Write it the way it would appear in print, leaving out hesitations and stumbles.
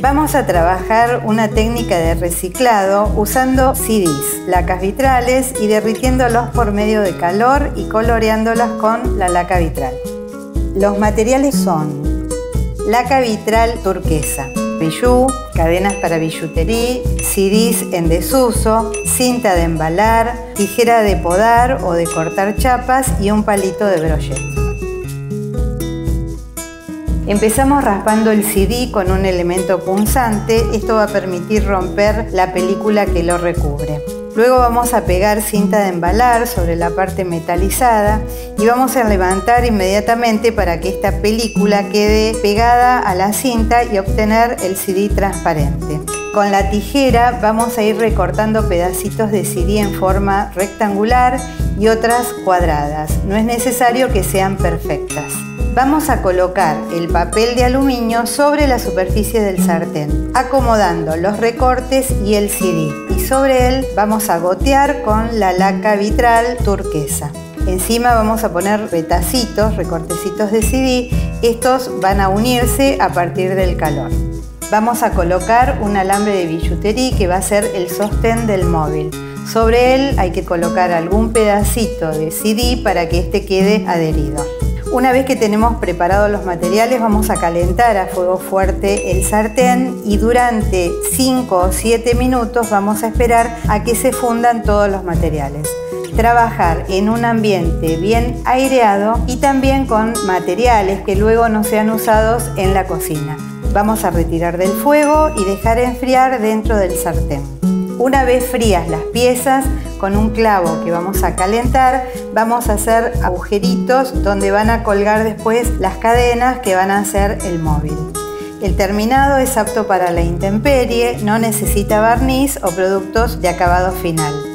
Vamos a trabajar una técnica de reciclado usando CDs, lacas vitrales y derritiéndolos por medio de calor y coloreándolas con la laca vitral. Los materiales son laca vitral turquesa, bijú, cadenas para billutería, CDs en desuso, cinta de embalar, tijera de podar o de cortar chapas y un palito de brocheta. Empezamos raspando el CD con un elemento punzante, esto va a permitir romper la película que lo recubre. Luego vamos a pegar cinta de embalar sobre la parte metalizada y vamos a levantar inmediatamente para que esta película quede pegada a la cinta y obtener el CD transparente. Con la tijera vamos a ir recortando pedacitos de CD en forma rectangular y otras cuadradas, no es necesario que sean perfectas. Vamos a colocar el papel de aluminio sobre la superficie del sartén, acomodando los recortes y el CD. Y sobre él vamos a gotear con la laca vitral turquesa. Encima vamos a poner retacitos, recortecitos de CD. Estos van a unirse a partir del calor. Vamos a colocar un alambre de billutería que va a ser el sostén del móvil. Sobre él hay que colocar algún pedacito de CD para que este quede adherido. Una vez que tenemos preparados los materiales, vamos a calentar a fuego fuerte el sartén y durante 5 o 7 minutos vamos a esperar a que se fundan todos los materiales. Trabajar en un ambiente bien aireado y también con materiales que luego no sean usados en la cocina. Vamos a retirar del fuego y dejar enfriar dentro del sartén. Una vez frías las piezas, con un clavo que vamos a calentar, vamos a hacer agujeritos donde van a colgar después las cadenas que van a hacer el móvil. El terminado es apto para la intemperie, no necesita barniz o productos de acabado final.